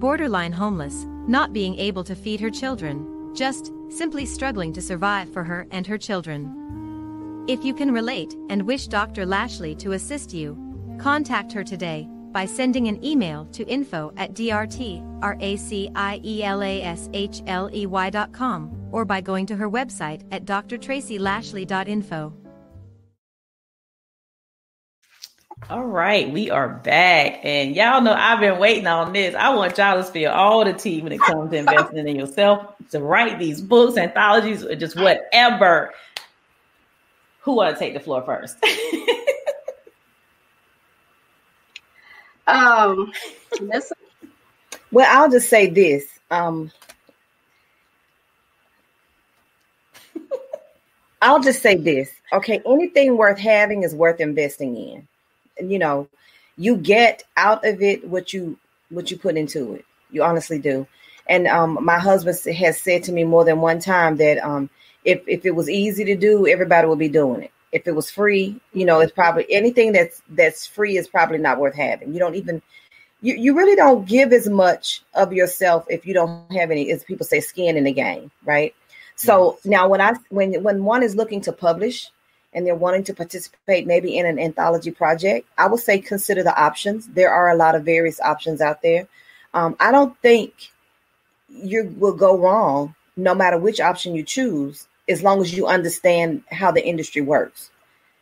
borderline homeless, not being able to feed her children, just simply struggling to survive for her and her children. If you can relate and wish Doctor Lashley to assist you, contact her today by sending an email to info at d r tracie lashley dot com or by going to her website at d r tracie lashley dot info. All right, we are back. And y'all know I've been waiting on this. I want y'all to spill all the tea when it comes to investing in yourself, to write these books, anthologies, or just whatever. Who want to take the floor first? um, well, I'll just say this. Um, I'll just say this. Okay, anything worth having is worth investing in. you know, you get out of it what you what you put into it. You honestly do. And um, my husband has said to me more than one time that um, if if it was easy to do, everybody would be doing it. If it was free, you know, it's probably anything that's that's free is probably not worth having. You don't even you, you really don't give as much of yourself if you don't have any, as people say, skin in the game. Right. So now when I when when one is looking to publish and they're wanting to participate maybe in an anthology project, I would say consider the options. There are a lot of various options out there. Um, I don't think you will go wrong no matter which option you choose, as long as you understand how the industry works.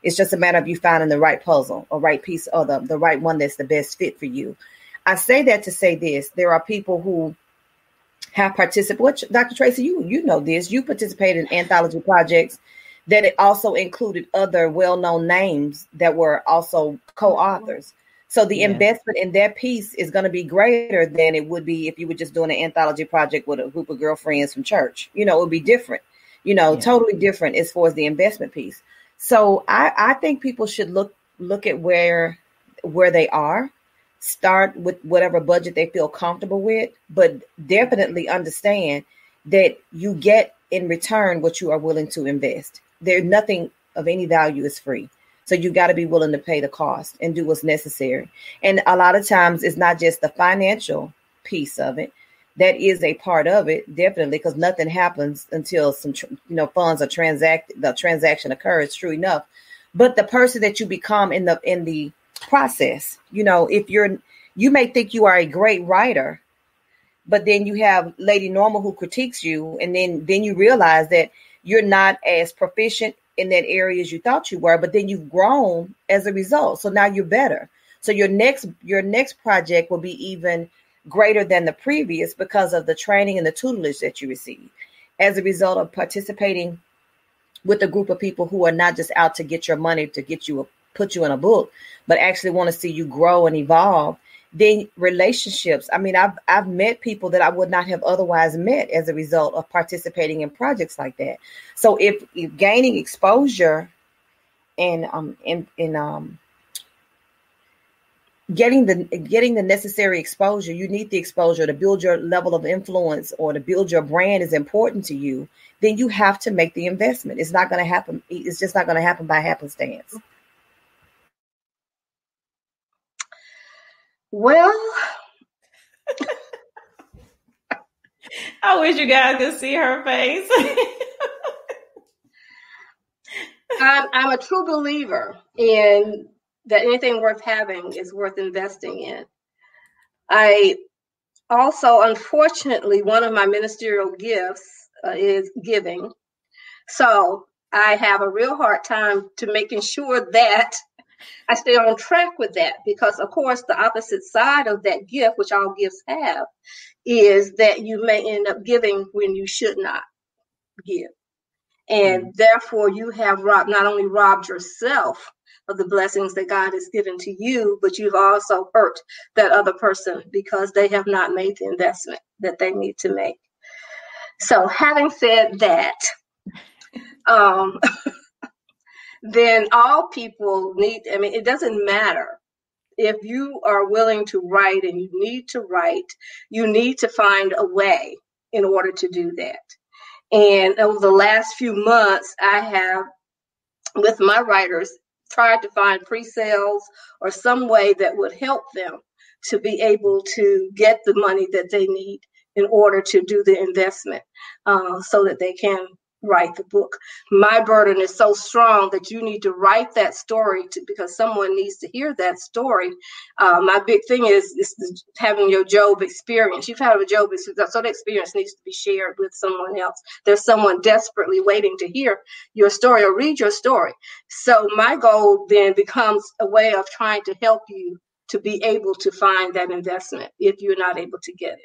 It's just a matter of you finding the right puzzle or right piece or the, the right one that's the best fit for you. I say that to say this. There are people who have participated. Well, Doctor Tracie, you you know this. You participated in anthology projects that it also included other well-known names that were also co-authors. So the yeah. investment in that piece is going to be greater than it would be if you were just doing an anthology project with a group of girlfriends from church. You know, it would be different, you know, yeah. totally different as far as the investment piece. So I, I think people should look look at where where they are. Start with whatever budget they feel comfortable with, but definitely understand that you get in return what you are willing to invest. There, nothing of any value is free. So you got to be willing to pay the cost and do what's necessary. And a lot of times it's not just the financial piece of it. That is a part of it, definitely, because nothing happens until some you know funds are transacted, the transaction occurs, true enough. But the person that you become in the in the process, you know, if you're, you may think you are a great writer, but then you have Lady Norma who critiques you, and then then you realize that you're not as proficient in that area as you thought you were, but then you've grown as a result. So now you're better. So your next your next project will be even greater than the previous because of the training and the tutelage that you receive as a result of participating with a group of people who are not just out to get your money, to get you a put you in a book, but actually want to see you grow and evolve. Then relationships. I mean, I've I've met people that I would not have otherwise met as a result of participating in projects like that. So if, if gaining exposure and um and, and um getting the getting the necessary exposure, you need the exposure to build your level of influence or to build your brand is important to you, then you have to make the investment. It's not going to happen. It's just not going to happen by happenstance. Well, I wish you guys could see her face. I'm, I'm a true believer in that anything worth having is worth investing in. I also, unfortunately, one of my ministerial gifts uh, is giving. So I have a real hard time to making sure that I stay on track with that, because, of course, the opposite side of that gift, which all gifts have, is that you may end up giving when you should not give. And mm-hmm. therefore, you have robbed, not only robbed yourself of the blessings that God has given to you, but you've also hurt that other person because they have not made the investment that they need to make. So having said that, um, then all people need, I mean, it doesn't matter if you are willing to write and you need to write, you need to find a way in order to do that. And over the last few months, I have, with my writers, tried to find pre-sales or some way that would help them to be able to get the money that they need in order to do the investment uh, so that they can write the book. My burden is so strong that you need to write that story to, because someone needs to hear that story. Uh, my big thing is, is having your Job experience. You've had a Job experience, so that experience needs to be shared with someone else. There's someone desperately waiting to hear your story or read your story. So my goal then becomes a way of trying to help you to be able to find that investment if you're not able to get it.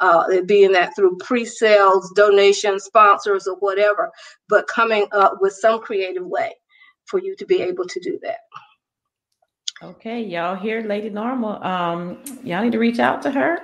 Uh, being that through pre-sales, donations, sponsors, or whatever, but coming up with some creative way for you to be able to do that. Okay, y'all hear Lady Norma. Um, y'all need to reach out to her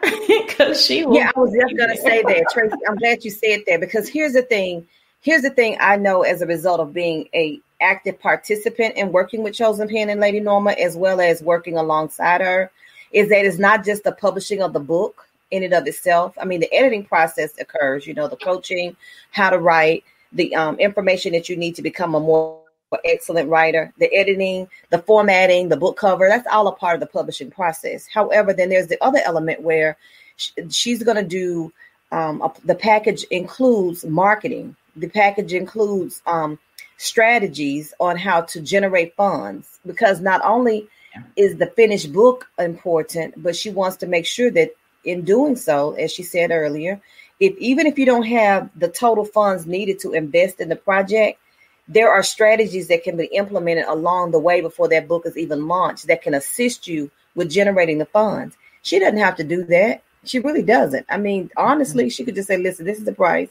because she will. Yeah, I was just going to say that, Tracie. I'm glad you said that, because here's the thing. Here's the thing I know as a result of being a active participant in working with Chosen Pen and Lady Norma, as well as working alongside her, is that it's not just the publishing of the book in and of itself. I mean, the editing process occurs, you know, the coaching, how to write, the um, information that you need to become a more excellent writer, the editing, the formatting, the book cover, that's all a part of the publishing process. However, then there's the other element where sh- she's going to do, um, a, the package includes marketing. The package includes um, strategies on how to generate funds, because not only is the finished book important, but she wants to make sure that in doing so, as she said earlier, if even if you don't have the total funds needed to invest in the project, there are strategies that can be implemented along the way before that book is even launched that can assist you with generating the funds. She doesn't have to do that. She really doesn't. I mean, honestly, she could just say, listen, this is the price.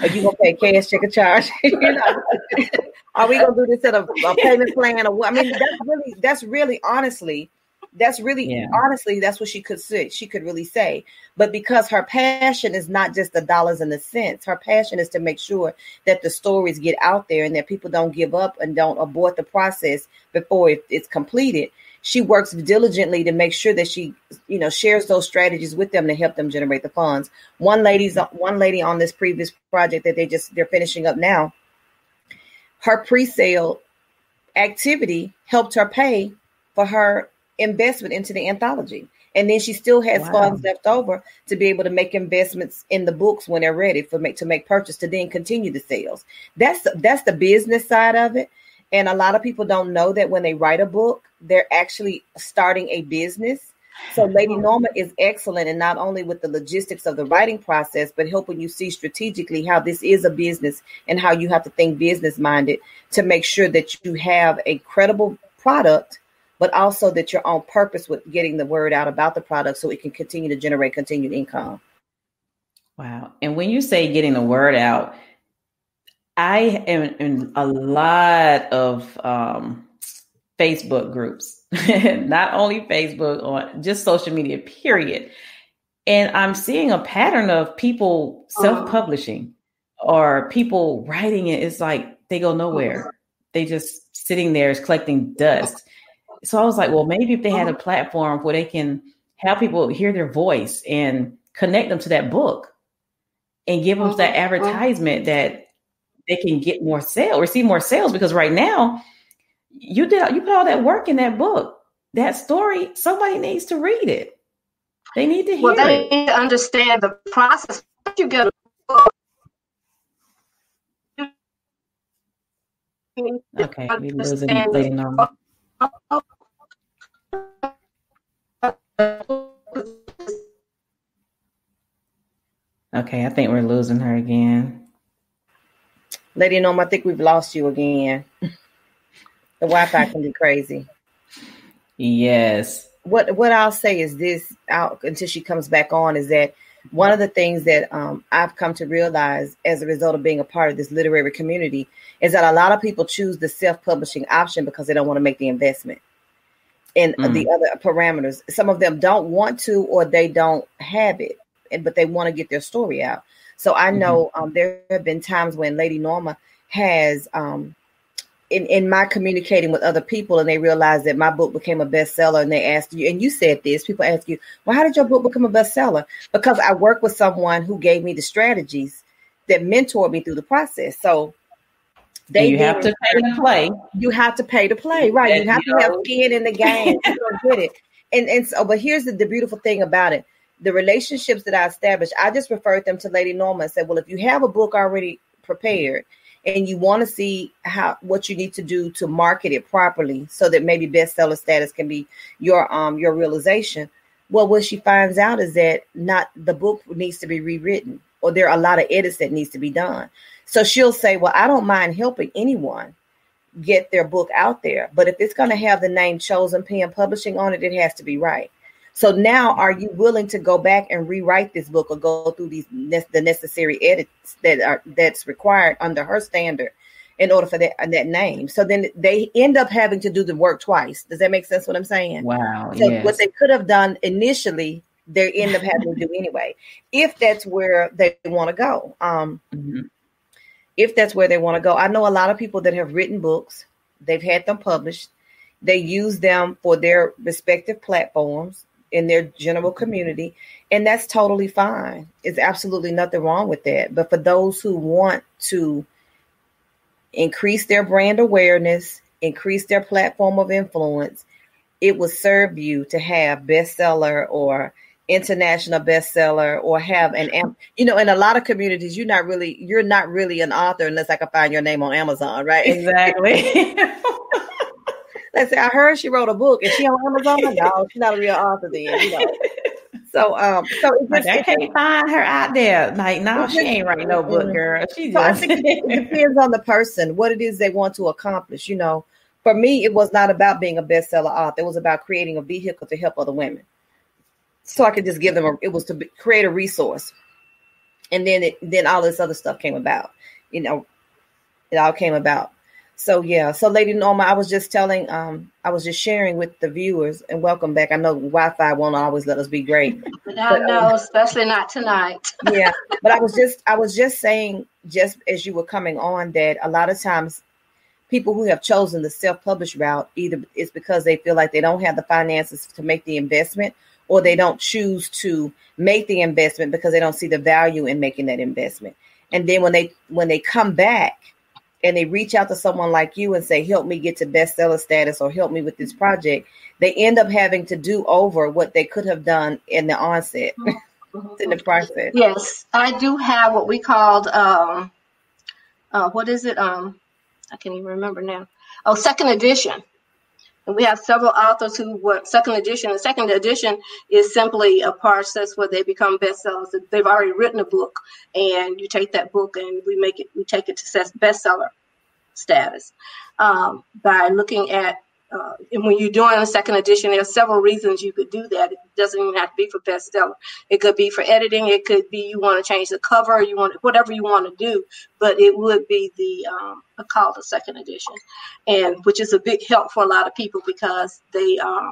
Are you going to pay cash, check, or charge? You know? Are we going to do this at a, a payment plan? Or what? I mean, that's really, that's really, honestly, that's really, yeah. honestly, that's what she could say. She could really say. But because her passion is not just the dollars and the cents, her passion is to make sure that the stories get out there and that people don't give up and don't abort the process before it, it's completed. She works diligently to make sure that she, you know, shares those strategies with them to help them generate the funds. One lady's one lady on this previous project that they just they're finishing up now, her pre-sale activity helped her pay for her investment into the anthology. And then she still has wow. funds left over to be able to make investments in the books when they're ready for make to make purchase to then continue the sales. That's the, that's the business side of it. And a lot of people don't know that when they write a book, they're actually starting a business. So Lady Norma is excellent in not only with the logistics of the writing process, but helping you see strategically how this is a business and how you have to think business minded to make sure that you have a credible product, but also that you're on purpose with getting the word out about the product so it can continue to generate continued income. Wow. And when you say getting the word out, I am in a lot of um, Facebook groups, not only Facebook, on just social media, period. And I'm seeing a pattern of people self-publishing or people writing it. It's like they go nowhere. They just sitting there is collecting dust. So I was like, well, maybe if they had a platform where they can have people hear their voice and connect them to that book and give them that advertisement that they can get more sales, receive more sales, because right now you did, you put all that work in that book, that story, somebody needs to read it. They need to hear well, they it. They need to understand the process. You get a book. Okay, we're losing Lady Norma. Okay, I think we're losing her again. Lady Norma, I think we've lost you again. The Wi-Fi can be crazy. Yes. What what I'll say is this, out until she comes back on, is that one of the things that um, I've come to realize as a result of being a part of this literary community is that a lot of people choose the self-publishing option because they don't want to make the investment in mm. the other parameters. Some of them don't want to, or they don't have it, but they want to get their story out. So I know um, there have been times when Lady Norma has, um, in, in my communicating with other people, and they realized that my book became a bestseller, and they asked you, and you said this, people ask you, well, how did your book become a bestseller? Because I worked with someone who gave me the strategies that mentored me through the process. So they you have to pay to play. You have to pay to play, right? That, you have you to know. have skin in the game. You don't get it. And, and so, but here's the, the beautiful thing about it. The relationships that I established, I just referred them to Lady Norma and said, well, if you have a book already prepared and you want to see how what you need to do to market it properly so that maybe bestseller status can be your um your realization. Well, what she finds out is that not the book needs to be rewritten, or there are a lot of edits that needs to be done. So she'll say, well, I don't mind helping anyone get their book out there, but if it's going to have the name Chosen Pen Publishing on it, it has to be right. So now, are you willing to go back and rewrite this book or go through these ne- the necessary edits that are that's required under her standard in order for that that name? So then they end up having to do the work twice. Does that make sense what I'm saying? Wow. So yes. What they could have done initially, they end up having to do anyway, if that's where they want to go. Um, mm-hmm. if that's where they want to go. I know a lot of people that have written books, they've had them published, they use them for their respective platforms in their general community, and that's totally fine. It's absolutely nothing wrong with that. But for those who want to increase their brand awareness, increase their platform of influence, it will serve you to have bestseller or international bestseller, or have an, you know, in a lot of communities, you're not really, you're not really an author unless I can find your name on Amazon, right? Exactly. Let's say I heard she wrote a book. Is she on Amazon? No, she's not a real author then. You know. So, um, so it's like, I can't find her out there. Like, no, she ain't writing no book, girl. She just so it depends on the person, what it is they want to accomplish. You know, for me, it was not about being a bestseller author. It was about creating a vehicle to help other women. So I could just give them a, it was to create a resource. And then, it, then all this other stuff came about, you know, it all came about. So, yeah. So Lady Norma, I was just telling, um, I was just sharing with the viewers, and welcome back. I know Wi-Fi won't always let us be great. But I know, um, especially not tonight. Yeah. But I was just, I was just saying, just as you were coming on, that a lot of times people who have chosen the self-published route, either it's because they feel like they don't have the finances to make the investment, or they don't choose to make the investment because they don't see the value in making that investment. And then when they, when they come back and they reach out to someone like you and say, help me get to bestseller status, or help me with this project, they end up having to do over what they could have done in the onset, mm-hmm. in the process. Yes, I do have what we called, um, uh, what is it? Um, I can't even remember now. Oh, second edition. And we have several authors who work second edition. And second edition is simply a process where they become bestsellers. They've already written a book, and you take that book and we make it, we take it to bestseller status um, by looking at. Uh, and when you're doing a second edition, there are several reasons you could do that. It doesn't even have to be for bestseller. It could be for editing. It could be you want to change the cover. You want whatever you want to do, but it would be the um, a call to second edition, and which is a big help for a lot of people because they uh,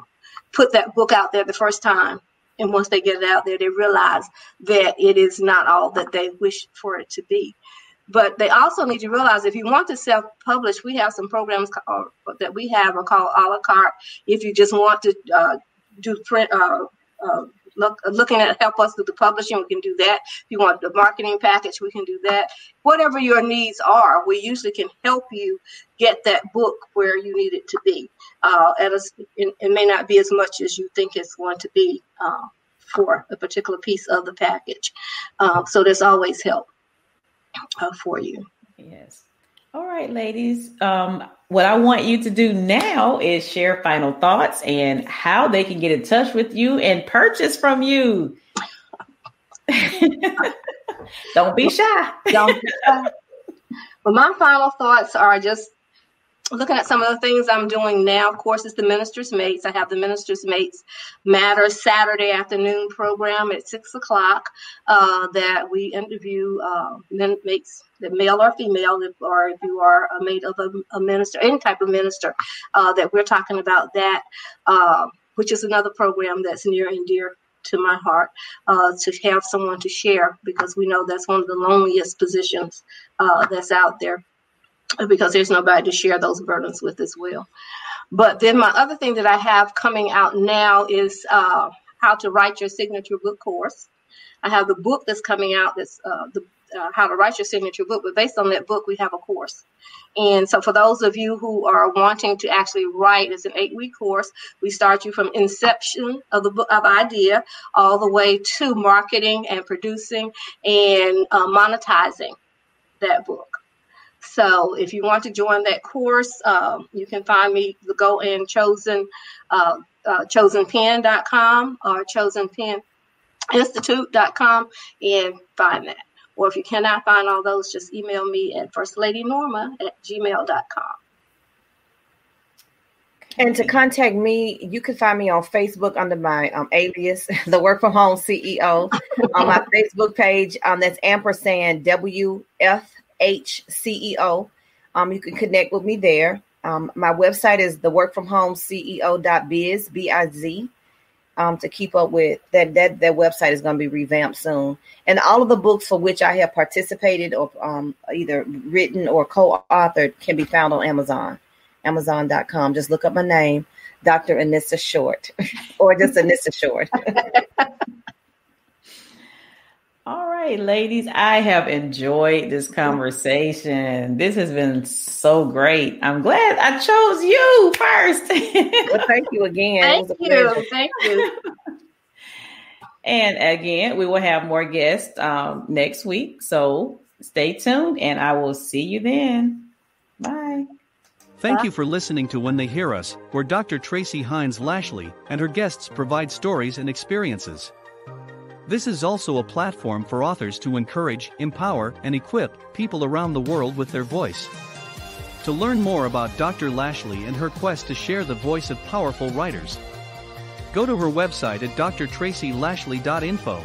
put that book out there the first time, and once they get it out there, they realize that it is not all that they wish for it to be. But they also need to realize if you want to self-publish, we have some programs that we have are called a la carte. If you just want to uh, do print, uh, uh, look, looking at help us with the publishing, we can do that. If you want the marketing package, we can do that. Whatever your needs are, we usually can help you get that book where you need it to be. Uh, and it, it may not be as much as you think it's going to be uh, for a particular piece of the package. Uh, so there's always help. Uh, for you. Yes. All right, ladies. Um, what I want you to do now is share final thoughts and how they can get in touch with you and purchase from you. Don't be shy. Don't be shy. Well, my final thoughts are just looking at some of the things I'm doing now. Of course, it's the Minister's Mates. I have the Minister's Mates Matter Saturday afternoon program at six o'clock uh, that we interview uh, mates, that male or female, or if you are a mate of a, a minister, any type of minister, uh, that we're talking about that, uh, which is another program that's near and dear to my heart, uh, to have someone to share, because we know that's one of the loneliest positions uh, that's out there, because there's nobody to share those burdens with as well. But then my other thing that I have coming out now is uh, how to write your signature book course. I have the book that's coming out that's uh, the, uh, how to write your signature book, but based on that book, we have a course. And so for those of you who are wanting to actually write, it's an eight-week course. We start you from inception of the book of idea all the way to marketing and producing and uh, monetizing that book. So if you want to join that course, um, you can find me, go in chosen, uh, uh, chosen pen dot com or chosen pen institute dot com and find that. Or if you cannot find all those, just email me at first lady norma at gmail dot com. And to contact me, you can find me on Facebook under my um, alias, the Work From Home C E O, on my Facebook page. Um, that's ampersand W F. H C E O. Um, you can connect with me there. Um, my website is the work from home C E O dot biz, B I Z. um, to keep up with that. That that website is going to be revamped soon. And all of the books for which I have participated or um, either written or co-authored can be found on Amazon, amazon dot com. Just look up my name, Doctor Anissa Short, or just Anissa Short. All right, ladies, I have enjoyed this conversation. This has been so great. I'm glad I chose you first. Well, thank you again. Thank it was a you. Pleasure. Thank you. And again, we will have more guests um, next week. So stay tuned and I will see you then. Bye. Thank you for listening to When They Hear Us, where Doctor Tracie Hines Lashley and her guests provide stories and experiences. This is also a platform for authors to encourage, empower, and equip people around the world with their voice. To learn more about Doctor Lashley and her quest to share the voice of powerful writers, go to her website at d r tracy lashley dot info.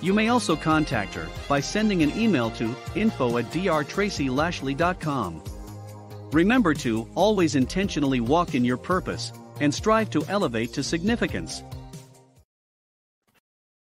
You may also contact her by sending an email to info at d r tracy lashley dot com. Remember to always intentionally walk in your purpose and strive to elevate to significance.